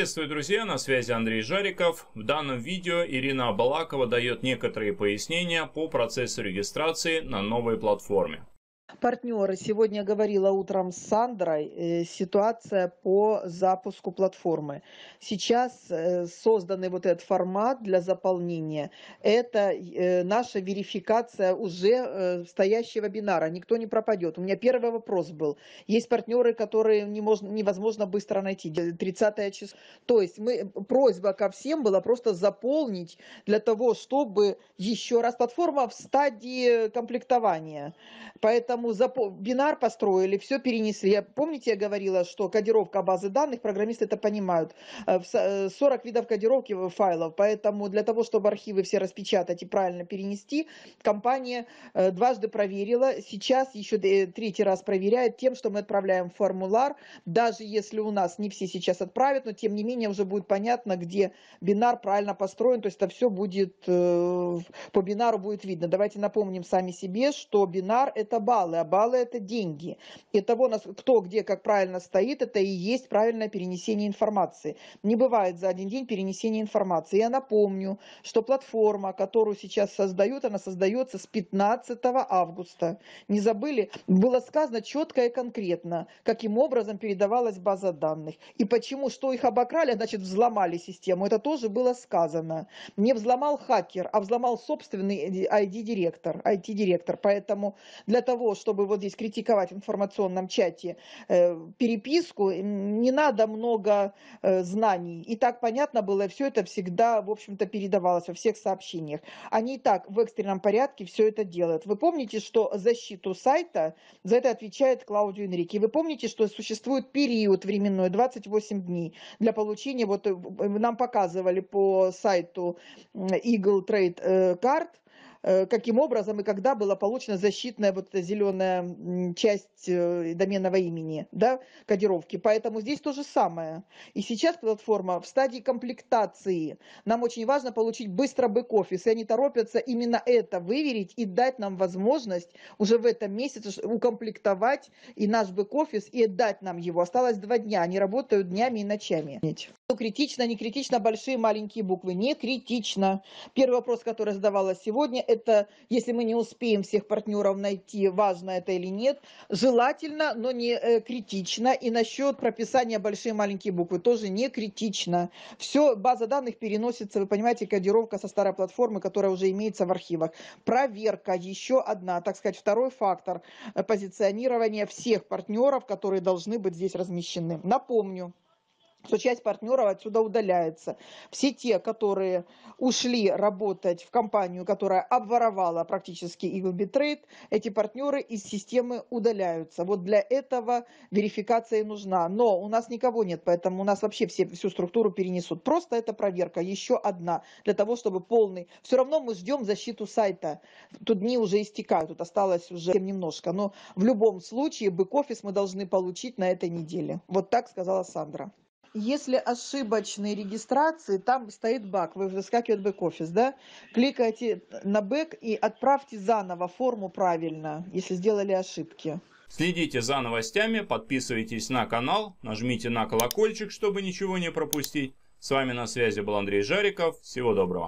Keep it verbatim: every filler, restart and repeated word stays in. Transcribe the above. Приветствую, друзья, на связи Андрей Жариков. В данном видео Ирина Абалакова дает некоторые пояснения по процессу регистрации на новой платформе. Партнеры, сегодня говорила утром с Сандрой, ситуация по запуску платформы. Сейчас созданный вот этот формат для заполнения, это наша верификация уже стоящего бинара, никто не пропадет. У меня первый вопрос был. Есть партнеры, которые не можно, невозможно быстро найти, тридцатое число. То есть мы, просьба ко всем была просто заполнить для того, чтобы еще раз платформа в стадии комплектования. Поэтому бинар построили, все перенесли. Помните, я говорила, что кодировка базы данных, программисты это понимают, сорок видов кодировки файлов, поэтому для того, чтобы архивы все распечатать и правильно перенести, компания дважды проверила, сейчас еще третий раз проверяет тем, что мы отправляем формуляр, даже если у нас не все сейчас отправят, но тем не менее уже будет понятно, где бинар правильно построен, то есть это все будет, по бинару будет видно. Давайте напомним сами себе, что бинар это балл. А баллы это деньги. И того, кто где как правильно стоит, это и есть правильное перенесение информации. Не бывает за один день перенесения информации. Я напомню, что платформа, которую сейчас создают, она создается с пятнадцатого августа. Не забыли? Было сказано четко и конкретно, каким образом передавалась база данных. И почему, что их обокрали, значит взломали систему. Это тоже было сказано. Не взломал хакер, а взломал собственный ай ти-директор. ай ти-директор. Поэтому для того, чтобы вот здесь критиковать в информационном чате э, переписку, не надо много э, знаний. И так понятно было, все это всегда, в общем-то, передавалось во всех сообщениях. Они и так в экстренном порядке все это делают. Вы помните, что защиту сайта, за это отвечает Клаудио-Инрике. Вы помните, что существует период временной, двадцать восемь дней, для получения, вот нам показывали по сайту Eagle Trade Card, каким образом и когда была получена защитная вот эта зеленая часть доменного имени, да, кодировки. Поэтому здесь то же самое. И сейчас платформа в стадии комплектации. Нам очень важно получить быстро бэк-офис. И они торопятся именно это выверить и дать нам возможность уже в этом месяце укомплектовать и наш бэк-офис, и дать нам его. Осталось два дня. Они работают днями и ночами. Критично, не критично, большие, маленькие буквы. Не критично. Первый вопрос, который задавалась сегодня, это если мы не успеем всех партнеров найти, важно это или нет. Желательно, но не критично. И насчет прописания большие, маленькие буквы тоже не критично. Все, база данных переносится, вы понимаете, кодировка со старой платформы, которая уже имеется в архивах. Проверка, еще одна, так сказать, второй фактор позиционирования всех партнеров, которые должны быть здесь размещены. Напомню, что часть партнеров отсюда удаляется. Все те, которые ушли работать в компанию, которая обворовала практически Eagle Bit Trade, эти партнеры из системы удаляются. Вот для этого верификация нужна. Но у нас никого нет, поэтому у нас вообще все, всю структуру перенесут. Просто это проверка, еще одна, для того, чтобы полный... Все равно мы ждем защиту сайта. Тут дни уже истекают, тут осталось уже немножко. Но в любом случае бэк-офис мы должны получить на этой неделе. Вот так сказала Сандра. Если ошибочные регистрации, там стоит баг, вы выскакивает бэк-офис, да? Кликайте на бэк и отправьте заново форму правильно, если сделали ошибки. Следите за новостями, подписывайтесь на канал, нажмите на колокольчик, чтобы ничего не пропустить. С вами на связи был Андрей Жариков. Всего доброго.